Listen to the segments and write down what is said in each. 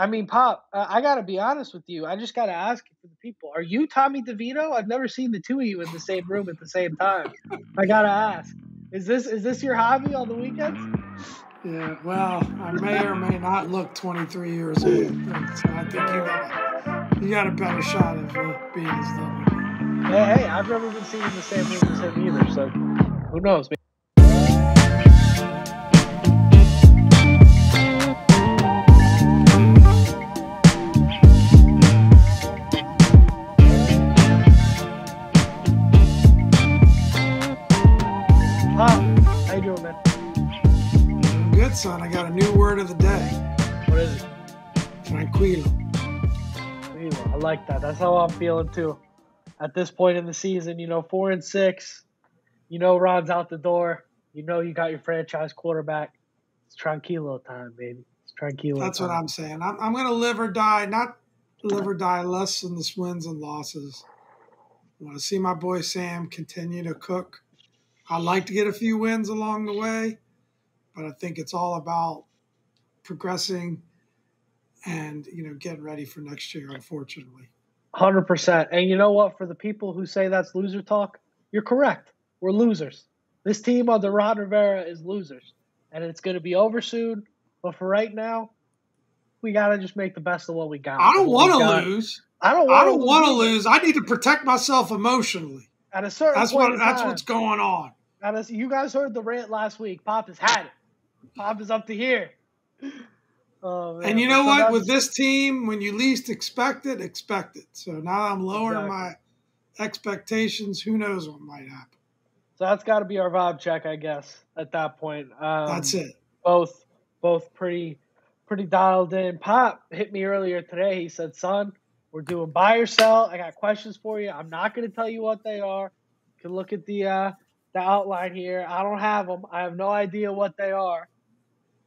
I mean, Pop, I got to be honest with you. I just got to ask you for the people. Are you Tommy DeVito? I've never seen the two of you in the same room at the same time. I got to ask. Is this your hobby on the weekends? Yeah, well, I may or may not look 23 years old. So I think you got a better shot of being as dumb. Hey, I've never been seen in the same room as him either, so who knows? Son, I got a new word of the day. What is it? Tranquilo. Tranquilo. I like that. That's how I'm feeling too. At this point in the season, 4-6. Ron's out the door. You got your franchise quarterback. It's tranquilo time, baby. It's tranquilo. That's time. What I'm saying. I'm gonna live or die. Not live or die less than the wins and losses. I want to see my boy Sam continue to cook. I'd like to get a few wins along the way. But I think it's all about progressing and, getting ready for next year, unfortunately. 100%. And you know what? For the people who say that's loser talk, you're correct. We're losers. This team under Ron Rivera is losers. And it's going to be over soon. But for right now, we got to just make the best of what we got. I don't want to lose. I don't want to lose. I need to protect myself emotionally. At a certain point in time. That's what's going on. You guys heard the rant last week. Pop has had it. Pop is up to here. Oh, man. And you know what? With this team, when you least expect it. So now I'm lowering my expectations. Who knows what might happen? So that's got to be our vibe check, I guess, at that point. That's it. Both pretty dialed in. Pop hit me earlier today. He said, son, we're doing buy or sell. I got questions for you. I'm not going to tell you what they are. You can look at the outline here. I don't have them. I have no idea what they are.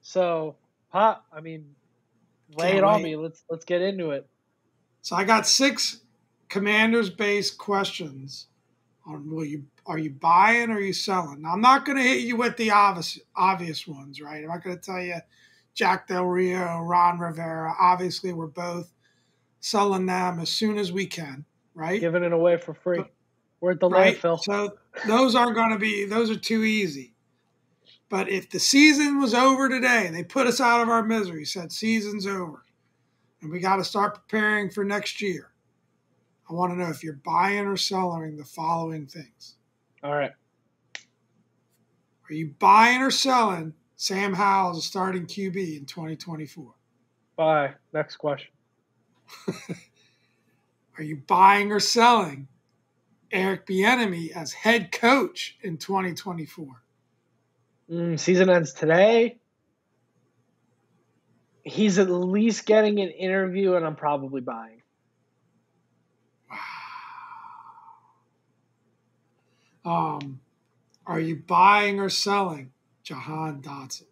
So, Pop, lay it on me. Let's get into it. So I got 6 Commanders-based questions on are you buying or are you selling? Now, I'm not going to hit you with the obvious ones, right? I'm not going to tell you Jack Del Rio, Ron Rivera. Obviously, we're both selling them as soon as we can, right? Giving it away for free. We're at the landfill. So those aren't going to be – those are too easy. But if the season was over today, they put us out of our misery, said season's over, and we got to start preparing for next year, I want to know if you're buying or selling the following things. All right. Are you buying or selling Sam Howell as a starting QB in 2024? Buy. Next question. Are you buying or selling Eric Bieniemy as head coach in 2024? Season ends today. He's at least getting an interview, and I'm probably buying. Wow. Are you buying or selling Jahan Dotson?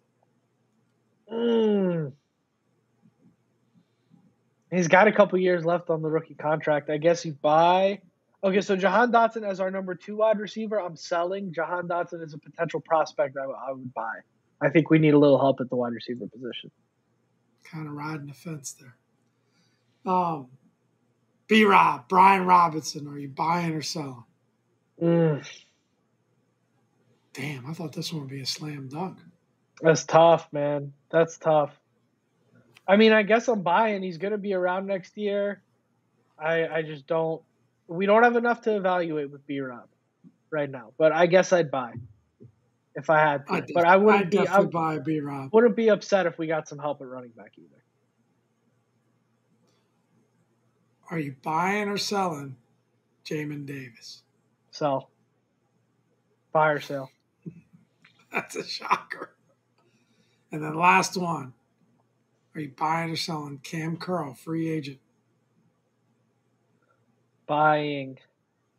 He's got a couple years left on the rookie contract. I guess you buy. Okay, so Jahan Dotson as our number 2 wide receiver, I'm selling. Jahan Dotson is a potential prospect I would buy. I think we need a little help at the wide receiver position. Kind of riding the fence there. B-Rob, Brian Robinson, are you buying or selling? Damn, I thought this one would be a slam dunk. That's tough, man. That's tough. I guess I'm buying. He's going to be around next year. I just don't. We don't have enough to evaluate with B-Rob right now, but I guess I'd buy if I had to. But I wouldn't be. I would buy B-Rob. Wouldn't be upset if we got some help at running back either. Are you buying or selling Jamin Davis? Sell. Buy or sell. That's a shocker. And then last one. Are you buying or selling Cam Curl, free agent? Buying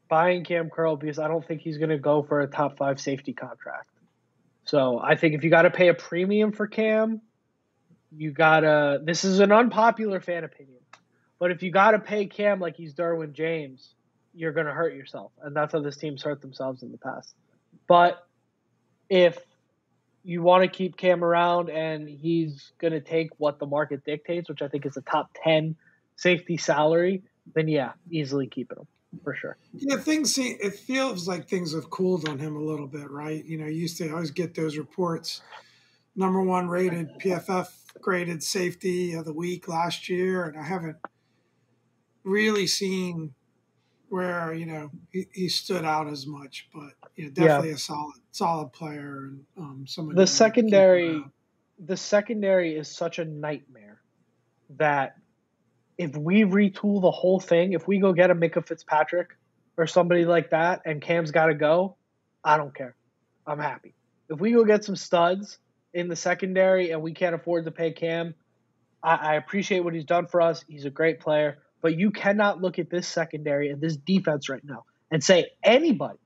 Cam Curl because I don't think he's going to go for a top 5 safety contract. So I think if you got to pay a premium for Cam, you got to – this is an unpopular fan opinion. But if you got to pay Cam like he's Derwin James, you're going to hurt yourself. And that's how this team's hurt themselves in the past. But if you want to keep Cam around, and he's going to take what the market dictates, which I think is a top 10 safety salary, then yeah, easily keeping him for sure. Yeah, it feels like things have cooled on him a little bit, right? You know, you used to always get those reports, number one rated PFF graded safety of the week last year, and I haven't really seen where, you know, he stood out as much, but you know, definitely a solid player. And somebody the secondary is such a nightmare that if we retool the whole thing, if we go get a Micah Fitzpatrick or somebody like that and Cam's got to go, I don't care. I'm happy. If we go get some studs in the secondary and we can't afford to pay Cam, I appreciate what he's done for us. He's a great player. But you cannot look at this secondary and this defense right now and say anybody,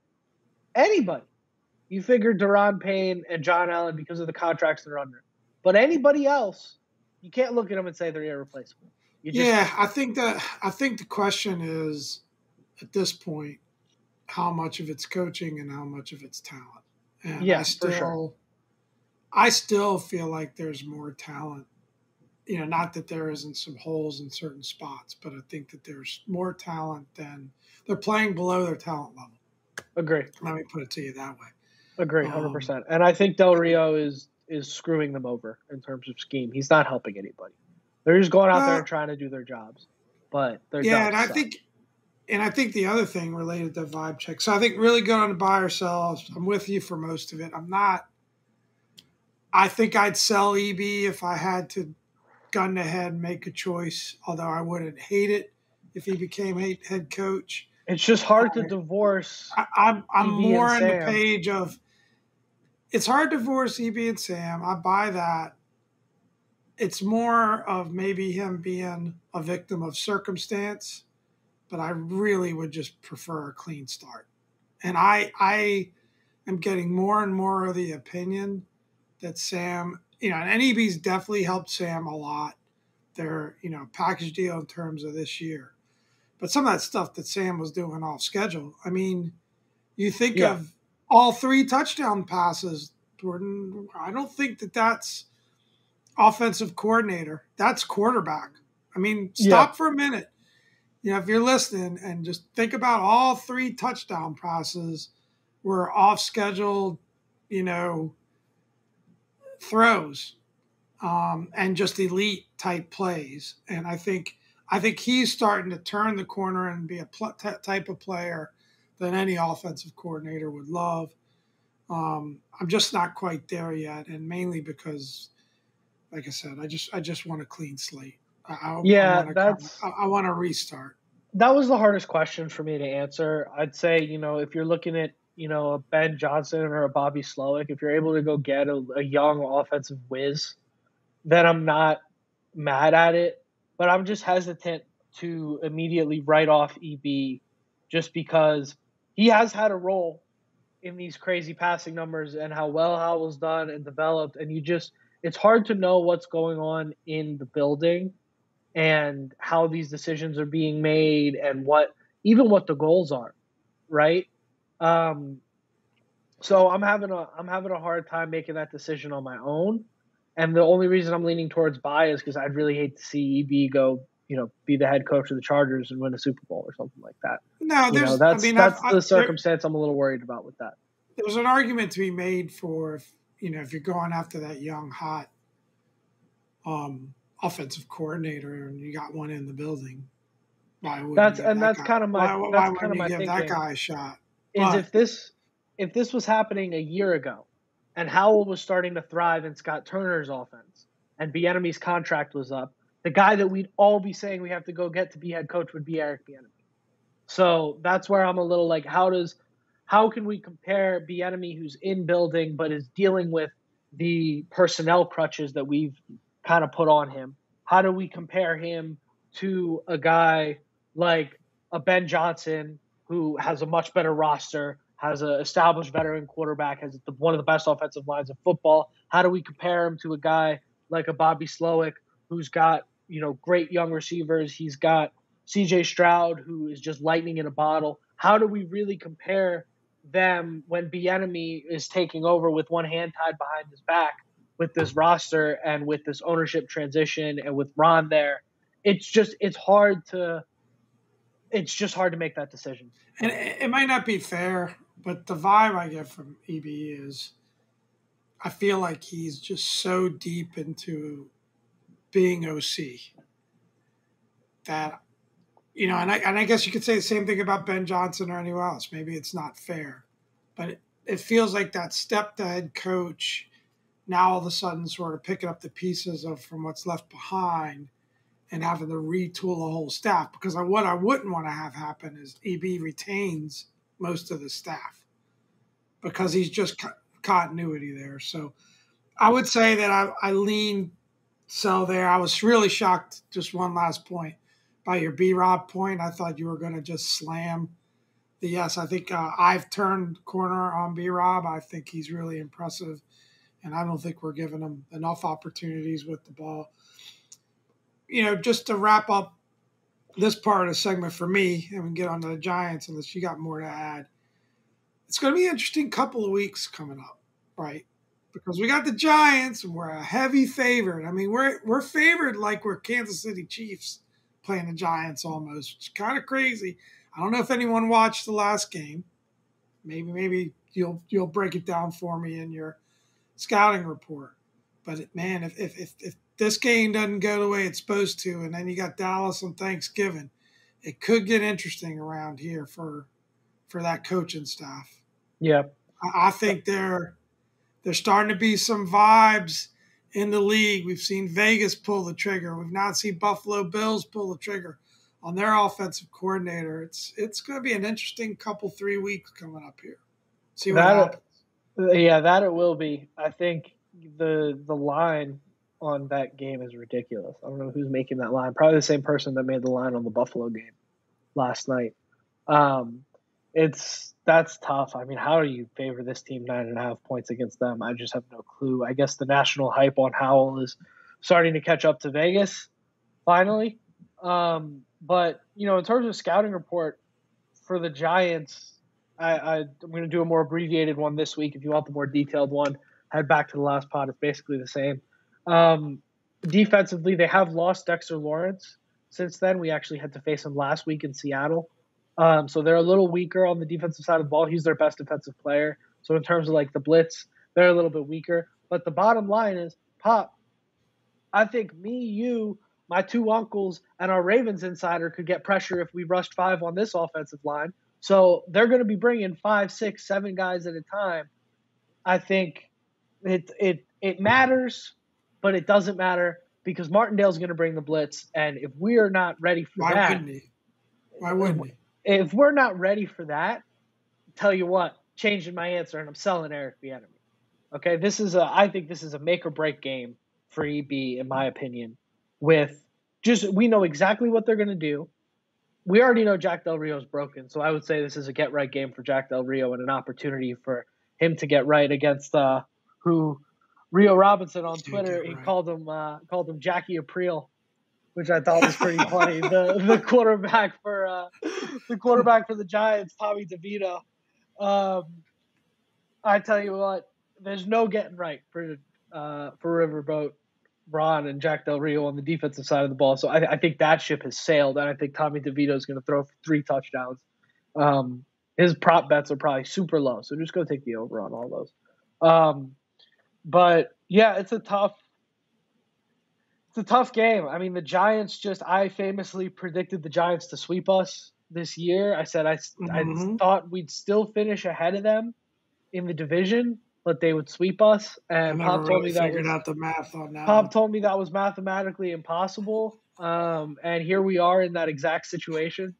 you figure Daron Payne and John Allen because of the contracts they're under. But anybody else, you can't look at them and say they're irreplaceable. I think the question is, at this point, how much of it's coaching and how much of it's talent. And I still feel like there's more talent. You know, not that there isn't some holes in certain spots, but I think that there's more talent than they're playing below their talent level. Agree. Let me put it to you that way. Agree, 100%. And I think Del Rio is screwing them over in terms of scheme. He's not helping anybody. They're just going out there and trying to do their jobs. But they're I think the other thing related to vibe check. So I think really good on the buy or sell. I'm with you for most of it. I think I'd sell EB if I had to. Gun ahead, make a choice, although I wouldn't hate it if he became a head coach. It's just hard to divorce. I'm more on the page of it's hard to divorce EB and Sam. I buy that. It's more of maybe him being a victim of circumstance, but I really would just prefer a clean start. And I am getting more and more of the opinion that Sam – you know, and NEB's definitely helped Sam a lot. Their, you know, package deal in terms of this year. But some of that stuff that Sam was doing off schedule, I mean, you think of all three touchdown passes, Jordan, I don't think that that's offensive coordinator. That's quarterback. I mean, stop for a minute. You know, if you're listening and just think about all three touchdown passes were off schedule, you know, throws and just elite type plays. And I think he's starting to turn the corner and be a type of player that any offensive coordinator would love. I'm just not quite there yet. And mainly because, like I said, I just want a clean slate. I want to restart. That was the hardest question for me to answer. I'd say, you know, if you're looking at, you know, a Ben Johnson or a Bobby Slowik, if you're able to go get a young offensive whiz, then I'm not mad at it. But I'm just hesitant to immediately write off EB just because he has had a role in these crazy passing numbers and how well Howell's done and developed. And it's hard to know what's going on in the building and how these decisions are being made and even what the goals are, right? So I'm having a hard time making that decision on my own. And the only reason I'm leaning towards buy is because I'd really hate to see EB go, you know, be the head coach of the Chargers and win a Super Bowl or something like that. No, that's the circumstance I'm a little worried about with that. There's an argument to be made for, you know, if you're going after that young, hot, offensive coordinator and you got one in the building, why wouldn't you give that guy a shot? If this was happening a year ago and Howell was starting to thrive in Scott Turner's offense and Bieniemy's contract was up, the guy that we'd all be saying we have to go get to be head coach would be Eric Bieniemy. So that's where I'm a little like, how can we compare Bieniemy, who's in building but is dealing with the personnel crutches that we've kind of put on him? How do we compare him to a guy like a Ben Johnson, who has a much better roster, has an established veteran quarterback, has one of the best offensive lines of football? How do we compare him to a guy like a Bobby Slowik, who's got, you know, great young receivers? He's got CJ Stroud, who is just lightning in a bottle. How do we really compare them when Bieniemy is taking over with one hand tied behind his back with this roster and with this ownership transition and with Ron there. It's just hard to make that decision. And it might not be fair, but the vibe I get from EB is I feel like he's just so deep into being OC that, you know, and I guess you could say the same thing about Ben Johnson or anyone else. Maybe it's not fair, but it feels like that step to head coach now all of a sudden sort of picking up the pieces of from what's left behind and having to retool the whole staff, because what I wouldn't want to have happen is EB retains most of the staff because he's just continuity there. So I would say that I lean sell there. I was really shocked, just one last point, by your B-Rob point. I thought you were going to just slam the yes. I think I've turned corner on B-Rob. I think he's really impressive, and I don't think we're giving him enough opportunities with the ball. You know, just to wrap up this part of the segment for me, and we can get on to the Giants unless you got more to add. It's going to be an interesting couple of weeks coming up, right? Because we got the Giants, and we're a heavy favorite. I mean, we're favored like we're Kansas City Chiefs playing the Giants almost, which is kind of crazy. I don't know if anyone watched the last game. Maybe you'll break it down for me in your scouting report. But man, if this game doesn't go the way it's supposed to, and then you got Dallas on Thanksgiving, it could get interesting around here for that coaching staff. Yeah, I think there's starting to be some vibes in the league. We've seen Vegas pull the trigger. We've not seen Buffalo Bills pull the trigger on their offensive coordinator. It's going to be an interesting couple 3 weeks coming up here. See what happens. Yeah, that it will be. I think the line on that game is ridiculous. I don't know who's making that line. Probably the same person that made the line on the Buffalo game last night. That's tough. I mean, how do you favor this team 9.5 points against them? I just have no clue. I guess the national hype on Howell is starting to catch up to Vegas finally. But, you know, in terms of scouting report for the Giants, I'm going to do a more abbreviated one this week. If you want the more detailed one, head back to the last pod. It's basically the same. Defensively, they have lost Dexter Lawrence since then. We actually had to face him last week in Seattle. So they're a little weaker on the defensive side of the ball. He's their best defensive player. So in terms of like the blitz, they're a little bit weaker. But the bottom line is, Pop, I think me, you, my two uncles, and our Ravens insider could get pressure if we rushed 5 on this offensive line. So they're going to be bringing 5, 6, 7 guys at a time. I think it matters. But it doesn't matter because Martindale's going to bring the blitz. And if we are not ready for that. Why wouldn't he? If we're not ready for that, tell you what, changing my answer and I'm selling Eric Bieniemy. Okay, I think this is a make or break game for EB, in my opinion, with just we know exactly what they're going to do. We already know Jack Del Rio is broken. So I would say this is a get right game for Jack Del Rio and an opportunity for him to get right against Rio Robinson on Twitter, he called him Jackie Aprile, which I thought was pretty funny. The quarterback for the Giants, Tommy DeVito. I tell you what, there's no getting right for Riverboat Ron and Jack Del Rio on the defensive side of the ball. So I think that ship has sailed, and I think Tommy DeVito is going to throw for 3 touchdowns. His prop bets are probably super low, so just go take the over on all those. But yeah, it's a tough game. I mean, the Giants I famously predicted the Giants to sweep us this year. I said I thought we'd still finish ahead of them in the division, but they would sweep us. And Pop told me that was mathematically impossible. And here we are in that exact situation.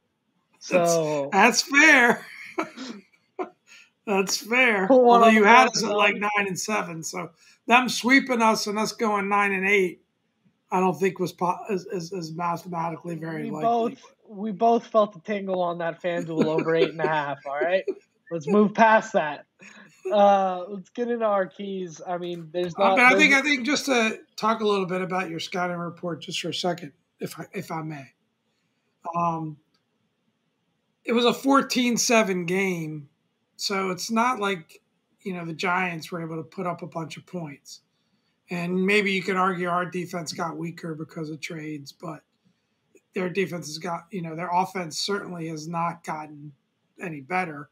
So that's fair. That's fair. Although you had us at like 9-7, so them sweeping us and us going 9-8, I don't think was is mathematically very likely. We both felt the tingle on that FanDuel over 8.5. All right, let's move past that. Let's get into our keys. I mean, there's not. But I think just to talk a little bit about your scouting report, just for a second, if I may. It was a 14-7 game. So it's not like, you know, the Giants were able to put up a bunch of points. And maybe you could argue our defense got weaker because of trades, but their defense has got, you know, their offense certainly has not gotten any better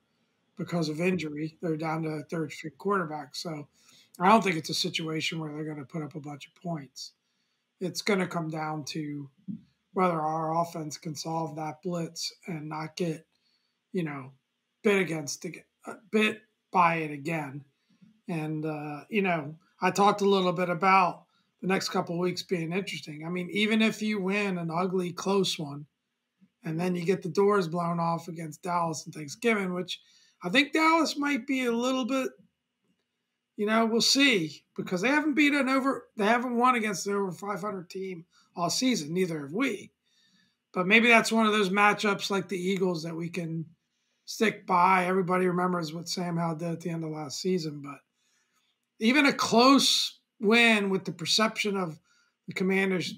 because of injury. They're down to a third-string quarterback. So I don't think it's a situation where they're going to put up a bunch of points. It's going to come down to whether our offense can solve that blitz and not get, you know, bit by it again. And, you know, I talked a little bit about the next couple of weeks being interesting. I mean, even if you win an ugly, close one, and then you get the doors blown off against Dallas on Thanksgiving, which I think Dallas might be a little bit, you know, we'll see, because they haven't they haven't won against an over 500 team all season. Neither have we. But maybe that's one of those matchups like the Eagles that we can stick by. Everybody remembers what Sam Howell did at the end of last season, but even a close win with the perception of the Commanders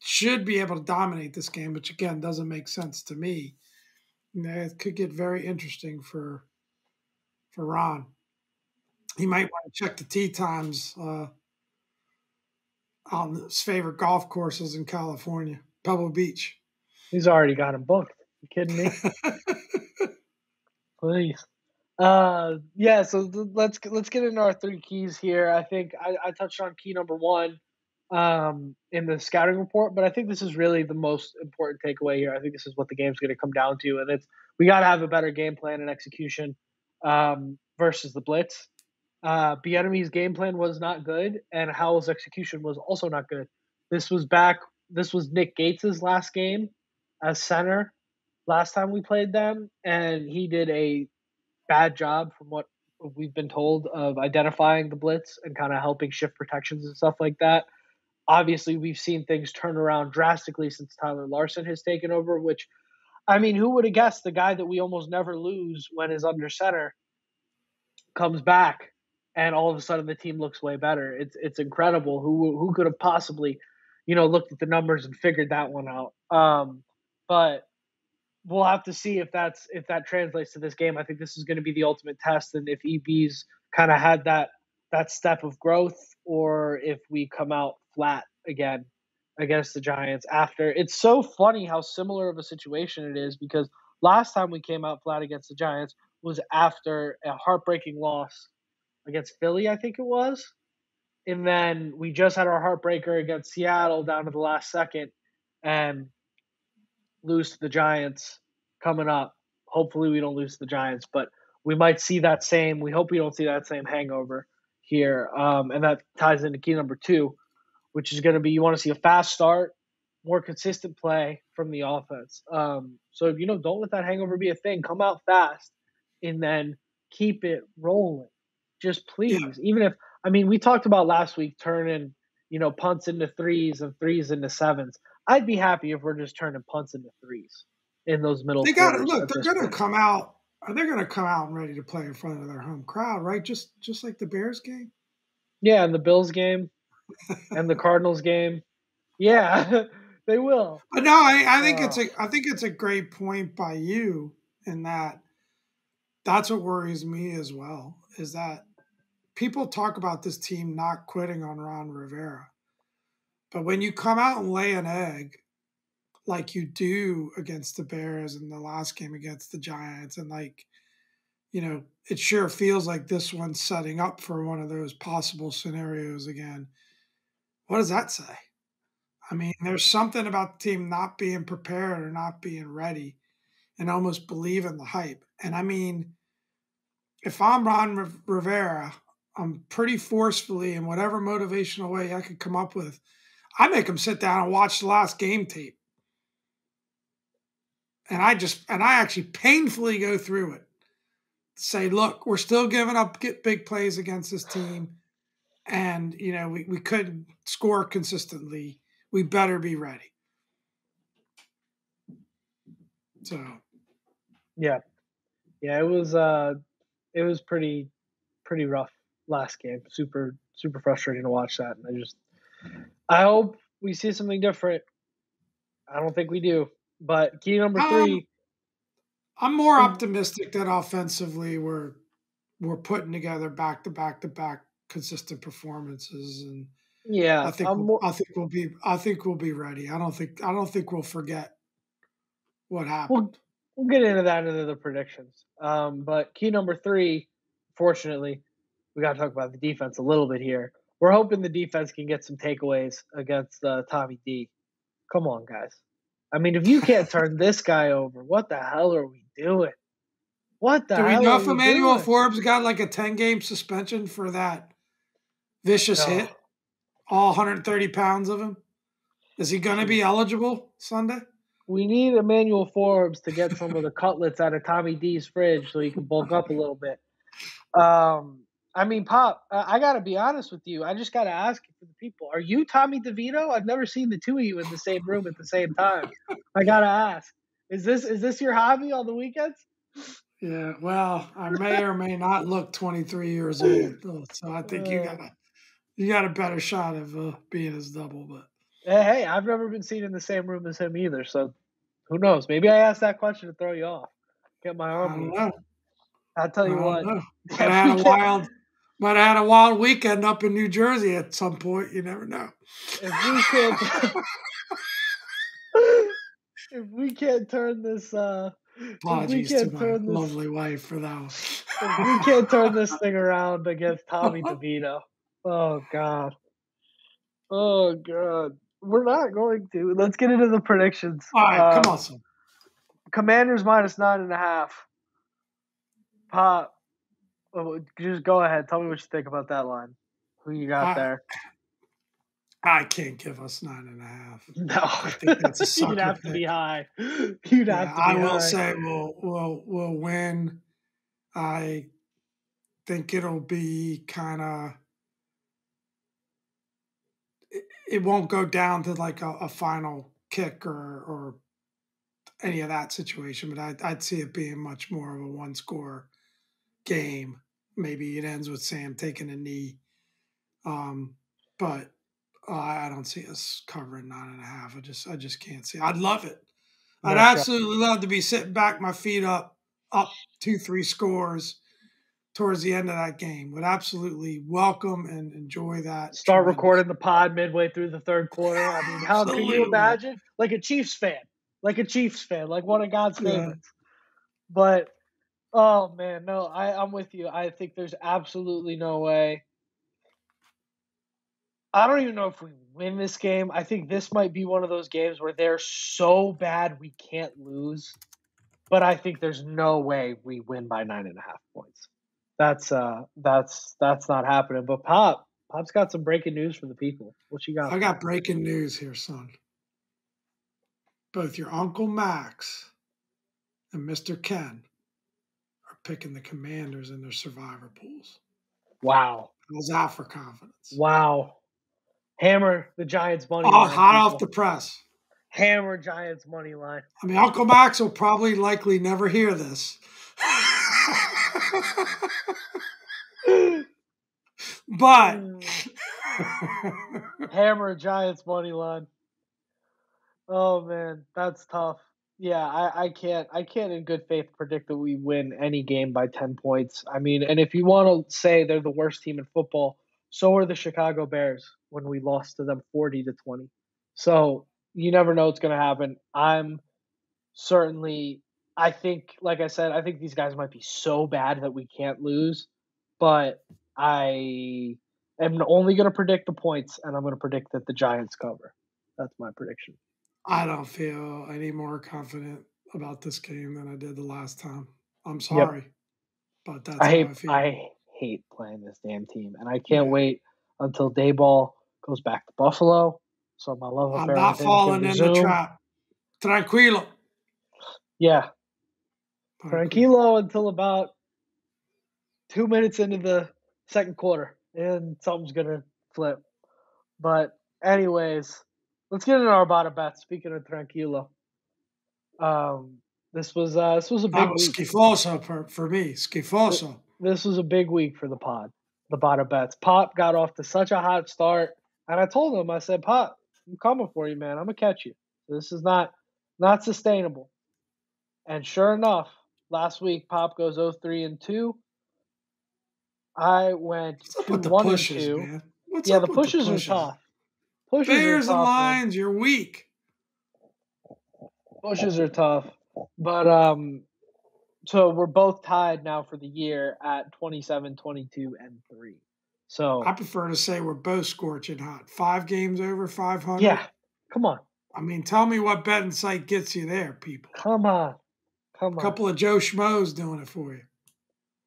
should be able to dominate this game, which again doesn't make sense to me. You know, it could get very interesting for Ron. He might want to check the tee times on his favorite golf courses in California, Pebble Beach. He's already got him booked. You kidding me? Please. Yeah, so let's get into our three keys here. I think I touched on key number one in the scouting report, but I think this is really the most important takeaway here. I think this is what the game's going to come down to, and it's we got to have a better game plan and execution versus the blitz. Bieniemy's game plan was not good, and Howell's execution was also not good. This was Nick Gates' last game as center last time we played them, and he did a bad job from what we've been told of identifying the blitz and kind of helping shift protections and stuff like that. Obviously, we've seen things turn around drastically since Tyler Larson has taken over, which, I mean, who would have guessed the guy that we almost never lose when is under center comes back and all of a sudden the team looks way better. It's incredible. Who could have possibly, you know, looked at the numbers and figured that one out. But we'll have to see if that translates to this game. I think this is going to be the ultimate test, and if EB's kind of had that step of growth, or if we come out flat again against the Giants after. It's so funny how similar of a situation it is, because last time we came out flat against the Giants was after a heartbreaking loss against Philly, I think it was. And then we just had our heartbreaker against Seattle down to the last second, and lose to the Giants coming up. Hopefully we don't lose to the Giants, but we might see that same, we hope we don't see that same hangover here. And that ties into key number two, which is going to be, you want to see a fast start, more consistent play from the offense. So, you know, don't let that hangover be a thing. Come out fast and then keep it rolling. Just please, even if, I mean, we talked about last week turning, you know, punts into threes and threes into sevens. I'd be happy if we're just turning punts into threes in those middle. They got to look. They're going to come out. They're going to come out and ready to play in front of their home crowd, right? Just like the Bears game. Yeah, and the Bills game, and the Cardinals game. Yeah, they will. But no, I think it's a great point by you, in that that's what worries me as well. Is that people talk about this team not quitting on Ron Rivera. But when you come out and lay an egg like you do against the Bears and the last game against the Giants, and like, you know, it sure feels like this one's setting up for one of those possible scenarios again. What does that say? I mean, there's something about the team not being prepared or not being ready and almost believing the hype. And I mean, if I'm Ron Rivera, I'm pretty forcefully, in whatever motivational way I could come up with, I make them sit down and watch the last game tape. And I actually painfully go through it. Say, look, we're still giving up big plays against this team. And, you know, we could score consistently. We better be ready. So. Yeah. Yeah, it was pretty rough last game. Super frustrating to watch that. And I hope we see something different. I don't think we do. But key number three. I'm more optimistic that offensively we're putting together back-to-back-to-back consistent performances, and yeah, I think we'll be ready. I don't think we'll forget what happened. We'll get into that in the predictions. But key number three, fortunately, we got to talk about the defense a little bit here. We're hoping the defense can get some takeaways against Tommy D. Come on, guys. I mean, if you can't turn this guy over, what the hell are we doing? What the hell? Do we know if Emmanuel Forbes got like a 10-game suspension for that vicious hit? All 130 pounds of him? Is he going to be eligible Sunday? We need Emmanuel Forbes to get some of the cutlets out of Tommy D's fridge so he can bulk up a little bit. I mean, Pop, I got to be honest with you. I just got to ask you for the people. Are you Tommy DeVito? I've never seen the two of you in the same room at the same time. I got to ask. Is this your hobby on the weekends? Yeah, well, I may or may not look 23 years old, so I think you got a better shot of being his double. But hey, I've never been seen in the same room as him either, so who knows? Maybe I asked that question to throw you off. Get my arm. I'll tell you what. Might have had a wild weekend up in New Jersey at some point. You never know. If we can't turn this. Apologies to my lovely wife for that one. If we can't turn this thing around against Tommy DeVito. Oh, God. We're not going to. Let's get into the predictions. All right, come on, son. Commanders -9.5. Pop, just go ahead. Tell me what you think about that line. Who you got there? I can't give us 9.5. No, I think that's a sucker. You'd have to be high. I will say we'll win. I think it'll be kind of. It won't go down to like a final kick or any of that situation, but I'd see it being much more of a one-score game. Maybe it ends with Sam taking a knee, but. I don't see us covering 9.5. I just can't see. I'd love it. I'd absolutely love to be sitting back, my feet up 2-3 scores towards the end of that game. Would absolutely welcome and enjoy that. Start recording the pod midway through the third quarter. I mean, how can you imagine? Like a Chiefs fan, like one of God's favorites. But oh man, no, I'm with you. I think there's absolutely no way. I don't even know if we win this game. I think this might be one of those games where they're so bad we can't lose. But I think there's no way we win by 9.5 points. That's not happening. But Pop's got some breaking news for the people. What you got? I got breaking news here, son. Both your Uncle Max and Mr. Ken are picking the Commanders in their survivor pools. Wow. How's that for confidence? Wow. Hammer the Giants money line. Oh, hot off the press. Hammer Giants money line. I mean, Uncle Max will probably likely never hear this. But. Hammer Giants money line. Oh, man, that's tough. Yeah, I can't in good faith predict that we win any game by 10 points. I mean, and if you want to say they're the worst team in football, so are the Chicago Bears when we lost to them 40-20. So you never know what's going to happen. I think these guys might be so bad that we can't lose, but I am only going to predict the points, and I'm going to predict that the Giants cover. That's my prediction. I don't feel any more confident about this game than I did the last time. I'm sorry, but that's how I feel. I hate playing this damn team, and I can't wait until Daboll goes back to Buffalo. So my love affair. I'm not falling in the trap. Tranquilo. Yeah. Tranquilo until about 2 minutes into the second quarter, and something's going to flip. But anyways, let's get into our bottom bet. Speaking of Tranquilo. This was a big week. Schifoso for me. Schifoso. This was a big week for the pod. The bottom bets. Pop got off to such a hot start, and I told him, I said, Pop, I'm coming for you, man. I'm going to catch you. This is not sustainable. And sure enough, Last week, Pop goes 0-3-2. I went 2-1-2. Man? What's up the pushes the pushes are tough. Pushes Bears are tough, and Lions, man. You're weak. Pushes are tough. But so we're both tied now for the year at 27, 22, and 3. So I prefer to say we're both scorching hot. 5 games over 500. Yeah, come on. I mean, tell me what betting site gets you there, people. Come on. Come on. A couple of Joe Schmoes doing it for you.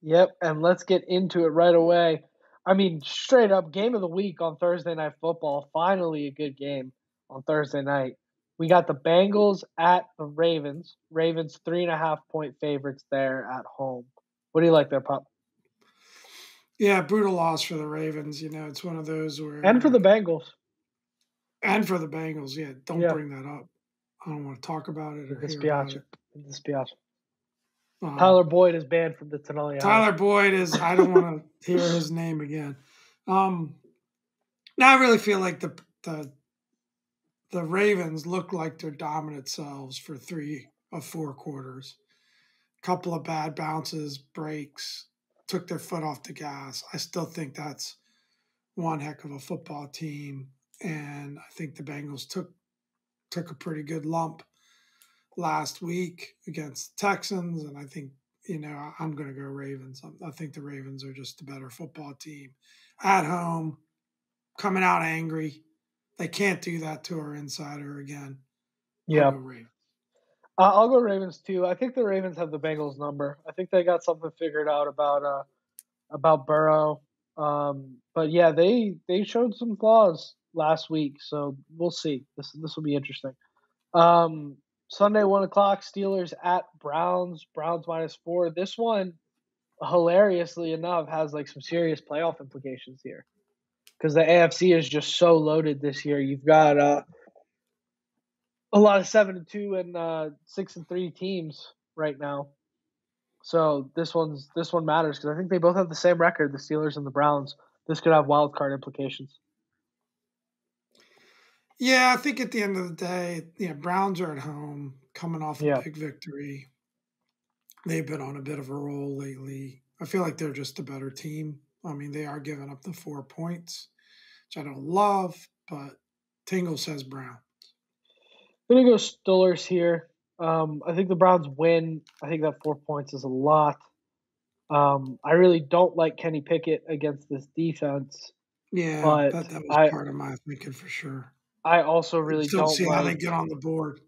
Yep, and let's get into it right away. I mean, straight up, game of the week on Thursday Night Football. Finally a good game on Thursday night. We got the Bengals at the Ravens. Ravens 3.5-point favorites there at home. What do you like there, Pop? Yeah, brutal loss for the Ravens. You know, it's one of those where – and for the Bengals. And for the Bengals, yeah. Don't bring that up. I don't want to talk about it. It's piazza. Tyler Boyd is banned from the Tenali. Tyler Boyd is – I don't want to hear his name again. Now I really feel like the Ravens look like their dominant selves for 3 of 4 quarters. A couple of bad bounces, breaks, took their foot off the gas. I still think that's one heck of a football team. And I think the Bengals took a pretty good lump last week against the Texans. And I think, you know, I'm going to go Ravens. I think the Ravens are just a better football team at home, coming out angry. They can't do that to our insider again. Yeah. I'll go Ravens too. I think the Ravens have the Bengals number. I think they got something figured out about Burrow. But yeah, they showed some flaws last week, so we'll see. This will be interesting. Sunday, 1:00, Steelers at Browns. Browns -4. This one, hilariously enough, has like some serious playoff implications here because the AFC is just so loaded this year. You've got a lot of 7-2 and 6-3 teams right now. So this one matters because I think they both have the same record, the Steelers and the Browns. This could have wild card implications. Yeah, I think at the end of the day, Browns are at home, coming off a big victory. They've been on a bit of a roll lately. I feel like they're just a better team. I mean, they are giving up the 4 points, which I don't love, but Tingle says Browns. I'm going to go Steelers here. I think the Browns win. I think that 4 points is a lot. I really don't like Kenny Pickett against this defense. Yeah, but that was part of my thinking for sure. I also really don't see how they get on the board.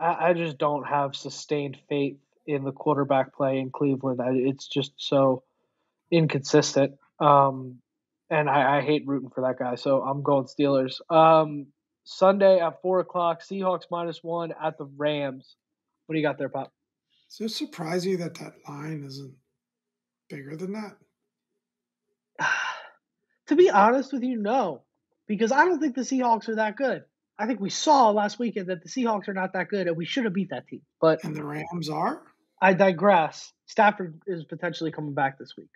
I just don't have sustained faith in the quarterback play in Cleveland. It's just so inconsistent, and I hate rooting for that guy. So I'm going Steelers. Sunday at 4:00, Seahawks -1 at the Rams. What do you got there, Pop? Does it surprise you that line isn't bigger than that? To be honest with you, no. Because I don't think the Seahawks are that good. I think we saw last weekend that the Seahawks are not that good, and we should have beat that team. And the Rams are? I digress. Stafford is potentially coming back this week.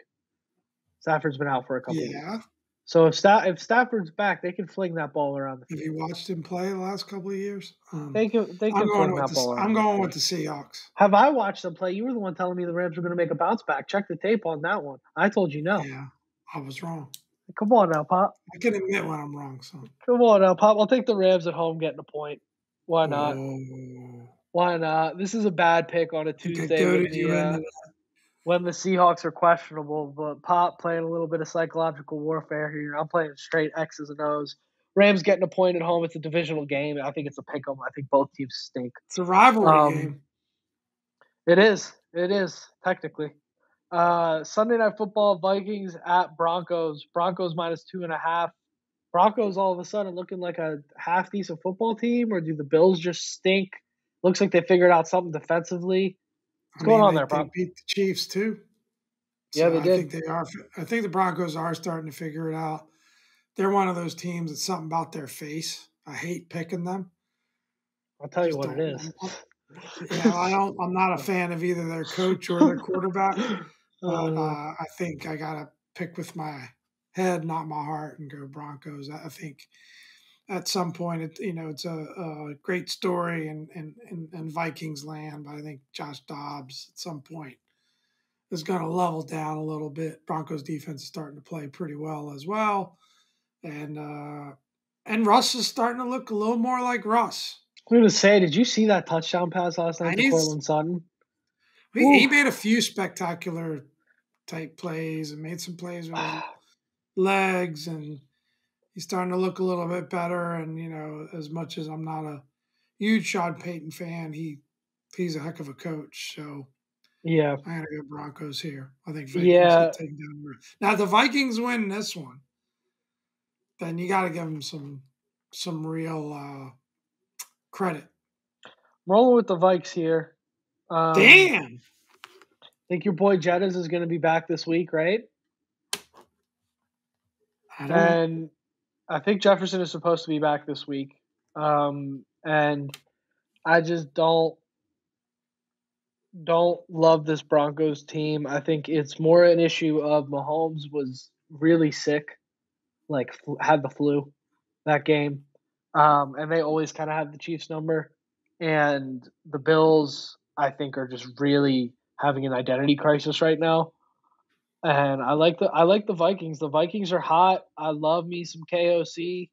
Stafford's been out for a couple of weeks. So if Stafford's back, they can fling that ball around the field. Have you watched him play the last couple of years? They can fling that ball around. I'm going with the Seahawks. Have I watched them play? You were the one telling me the Rams were going to make a bounce back. Check the tape on that one. I told you no. Yeah, I was wrong. Come on now, Pop. I can admit when I'm wrong, son. Come on now, Pop. I'll take the Rams at home getting a point. Why not? Oh. Why not? This is a bad pick on a Tuesday when the Seahawks are questionable. But Pop playing a little bit of psychological warfare here. I'm playing straight X's and O's. Rams getting a point at home. It's a divisional game. I think it's a pick 'em. I think both teams stink. It's a rivalry game. It is. It is, technically. Sunday Night Football, Vikings at Broncos. Broncos -2.5. Broncos all of a sudden looking like a half-decent football team, or do the Bills just stink? Looks like they figured out something defensively. What's going on there, Broncos? They beat the Chiefs, too. Yeah, so they did. I think the Broncos are starting to figure it out. They're one of those teams that's something about their face. I hate picking them. I'll tell you what it is. I'm not a fan of either their coach or their quarterback. But I think I got to pick with my head, not my heart, and go Broncos. I think at some point, it's a great story in Vikings land, but I think Josh Dobbs at some point is going to level down a little bit. Broncos defense is starting to play pretty well as well. And Russ is starting to look a little more like Russ. I was going to say, did you see that touchdown pass last night to Cortland Sutton? He made a few spectacular type plays and made some plays with legs, and he's starting to look a little bit better. And, as much as I'm not a huge Sean Payton fan, he's a heck of a coach. So, yeah, I got to go Broncos here. I think Vikings will take Denver. Now, if the Vikings win this one, then you got to give them some real credit. Rolling with the Vikes here. Damn. I think your boy Jettas is going to be back this week, right? And I think Jefferson is supposed to be back this week. And I just don't love this Broncos team. I think it's more an issue of Mahomes was really sick, like had the flu that game. And they always kind of have the Chiefs number. And the Bills, I think, are just really having an identity crisis right now. And I like the Vikings. The Vikings are hot. I love me some KOC.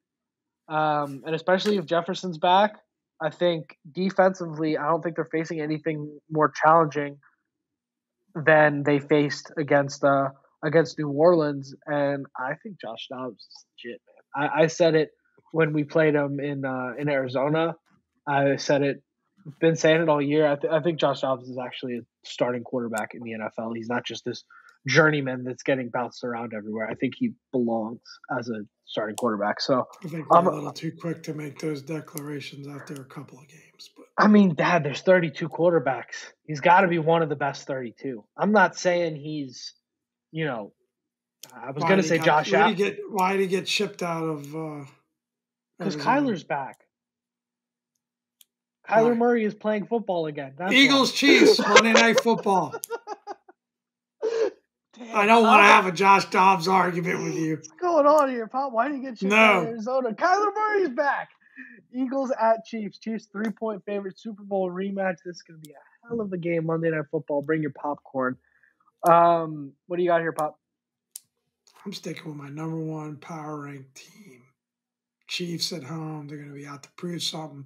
And especially if Jefferson's back, I think defensively, I don't think they're facing anything more challenging than they faced against New Orleans. And I think Josh Dobbs is legit, man. I said it when we played him in Arizona. I said it. Been saying it all year. I think Josh Dobbs is actually a starting quarterback in the NFL. He's not just this journeyman that's getting bounced around everywhere. I think he belongs as a starting quarterback. So I think I'm a little too quick to make those declarations after a couple of games. But I mean, Dad, there's 32 quarterbacks. He's got to be one of the best 32. I'm not saying he's, I was going to say Josh Allen. Why did he get shipped out of? Because Kyler's back. Kyler Murray is playing football again. That's Eagles, Chiefs, Monday Night Football. Damn, I don't want to have a Josh Dobbs argument with you. What's going on here, Pop? Why did you get you out of Arizona? Kyler Murray's back. Eagles at Chiefs. Chiefs 3-point favorite, Super Bowl rematch. This is going to be a hell of a game, Monday Night Football. Bring your popcorn. What do you got here, Pop? I'm sticking with my number one power-ranked team. Chiefs at home. They're going to be out to prove something.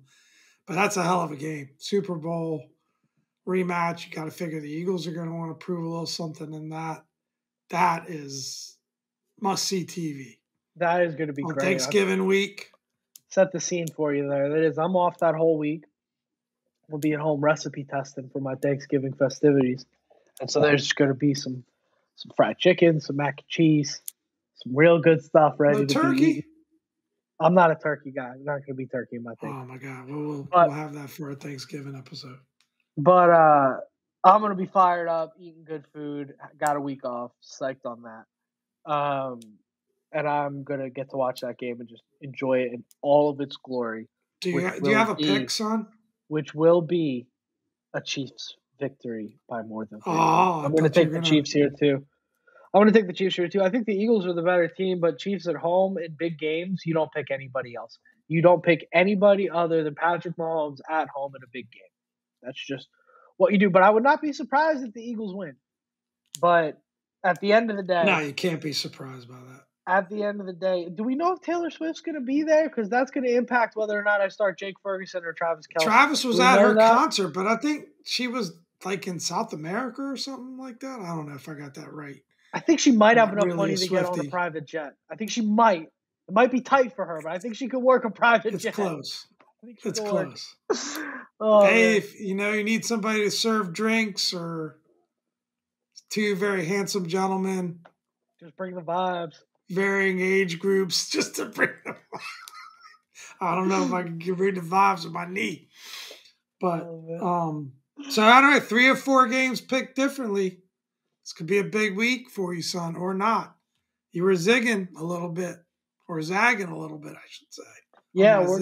But that's a hell of a game. Super Bowl rematch. You got to figure the Eagles are going to want to prove a little something in that. That is must-see TV. That is going to be great. Thanksgiving week. Set the scene for you there. That is, I'm off that whole week. We'll be at home recipe testing for my Thanksgiving festivities. And so there's going to be some fried chicken, some mac and cheese, some real good stuff ready to be eaten. I'm not a turkey guy. I'm not going to be turkey in my thing. Oh, my God. We'll have that for a Thanksgiving episode. But I'm going to be fired up, eating good food. Got a week off. Psyched on that. And I'm going to get to watch that game and just enjoy it in all of its glory. Do you have a pick, son? Which will be a Chiefs victory by more than 3. I'm going to take the Chiefs here, too. I'm going to take the Chiefs here, too. I think the Eagles are the better team, but Chiefs at home in big games, you don't pick anybody else. You don't pick anybody other than Patrick Mahomes at home in a big game. That's just what you do. But I would not be surprised if the Eagles win. But at the end of the day – no, you can't be surprised by that. At the end of the day, do we know if Taylor Swift's going to be there? Because that's going to impact whether or not I start Jake Ferguson or Travis Kelce. Travis was at her concert, but I think she was like in South America or something like that. I don't know if I got that right. I think she might have enough money to get on a private jet. I think she might. It might be tight for her, but I think she could work a private jet. It's close. It's close. Hey, if, you need somebody to serve drinks or two very handsome gentlemen. Just bring the vibes. Varying age groups, just to bring the vibes. I don't know if I can get rid of the vibes with my knee. But so I don't know, 3 or 4 games picked differently. This could be a big week for you, son, or not. You were zigging a little bit, or zagging a little bit, I should say. Yeah, we're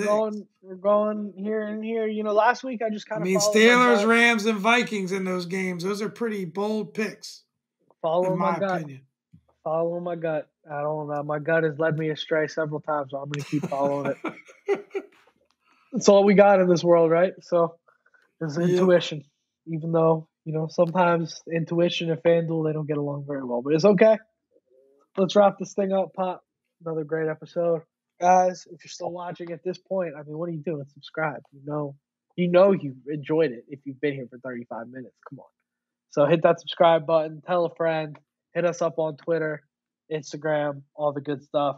going here and here. Last week I just kind of Steelers, Rams, and Vikings in those games. Those are pretty bold picks. Follow my gut. I don't know. My gut has led me astray several times, so I'm going to keep following it. That's all we got in this world, right? So it's intuition, even though, you know, sometimes intuition and FanDuel, they don't get along very well, but it's okay. Let's wrap this thing up, Pop. Another great episode. Guys, if you're still watching at this point, I mean, what are you doing? Subscribe. You know you enjoyed it if you've been here for 35 minutes. Come on. So hit that subscribe button. Tell a friend. Hit us up on Twitter, Instagram, all the good stuff.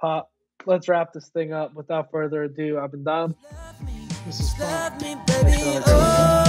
Pop, let's wrap this thing up. Without further ado, I've been Dom. This is Pop.